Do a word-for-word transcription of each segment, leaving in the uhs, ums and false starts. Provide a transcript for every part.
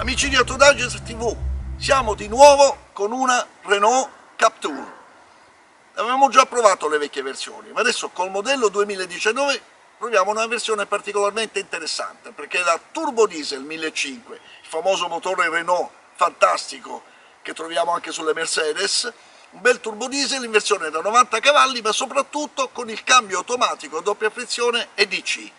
Amici di Autodages tivù, siamo di nuovo con una Renault Captur. Avevamo già provato le vecchie versioni, ma adesso col modello duemiladiciannove proviamo una versione particolarmente interessante, perché la Turbo Diesel millecinquecento, il famoso motore Renault fantastico che troviamo anche sulle Mercedes, un bel turbo diesel in versione da novanta cavalli, ma soprattutto con il cambio automatico a doppia frizione E D C.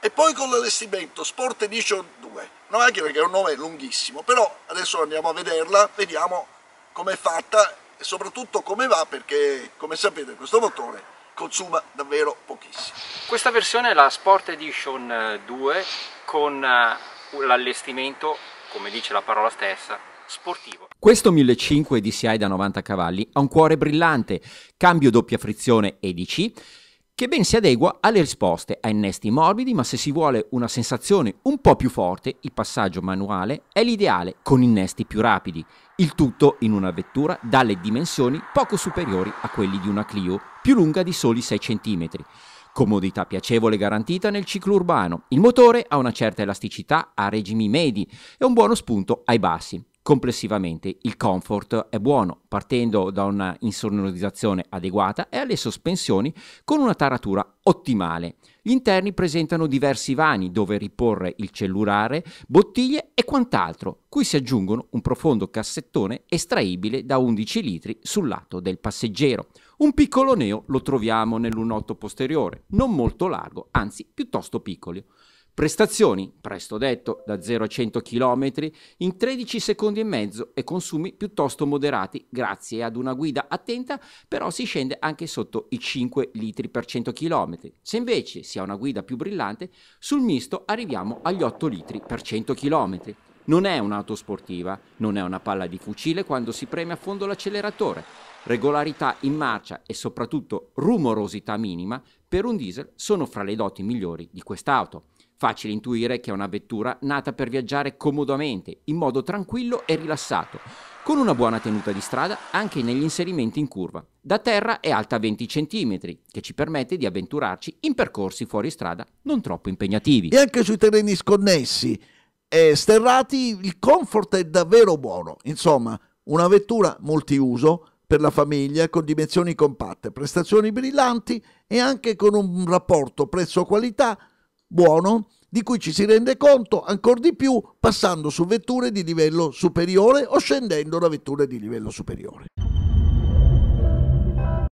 E poi con l'allestimento Sport Edition due, una macchina che ha un nome lunghissimo, però adesso andiamo a vederla, vediamo com'è fatta e soprattutto come va, perché come sapete questo motore consuma davvero pochissimo. Questa versione è la Sport Edition due con l'allestimento, come dice la parola stessa, sportivo. Questo millecinquecento D C I da novanta cavalli ha un cuore brillante, cambio doppia frizione E D C che ben si adegua alle risposte a innesti morbidi, ma se si vuole una sensazione un po' più forte il passaggio manuale è l'ideale con innesti più rapidi, il tutto in una vettura dalle dimensioni poco superiori a quelli di una Clio, più lunga di soli sei centimetri. Comodità piacevole garantita nel ciclo urbano, il motore ha una certa elasticità a regimi medi e un buono spunto ai bassi. Complessivamente il comfort è buono, partendo da una insonorizzazione adeguata e alle sospensioni con una taratura ottimale. Gli interni presentano diversi vani dove riporre il cellulare, bottiglie e quant'altro, cui si aggiungono un profondo cassettone estraibile da undici litri sul lato del passeggero. Un piccolo neo lo troviamo nell'unotto posteriore, non molto largo, anzi piuttosto piccolo. Prestazioni, presto detto, da zero a cento km in tredici secondi e mezzo e consumi piuttosto moderati grazie ad una guida attenta, però si scende anche sotto i cinque litri per cento km. Se invece si ha una guida più brillante, sul misto arriviamo agli otto litri per cento km. Non è un'auto sportiva, non è una palla di fucile quando si preme a fondo l'acceleratore. Regolarità in marcia e soprattutto rumorosità minima per un diesel sono fra le doti migliori di quest'auto. Facile intuire che è una vettura nata per viaggiare comodamente, in modo tranquillo e rilassato, con una buona tenuta di strada anche negli inserimenti in curva. Da terra è alta venti centimetri, che ci permette di avventurarci in percorsi fuori strada non troppo impegnativi. E anche sui terreni sconnessi e sterrati il comfort è davvero buono. Insomma, una vettura multiuso per la famiglia, con dimensioni compatte, prestazioni brillanti e anche con un rapporto prezzo-qualità buono, di cui ci si rende conto ancor di più passando su vetture di livello superiore o scendendo da vetture di livello superiore.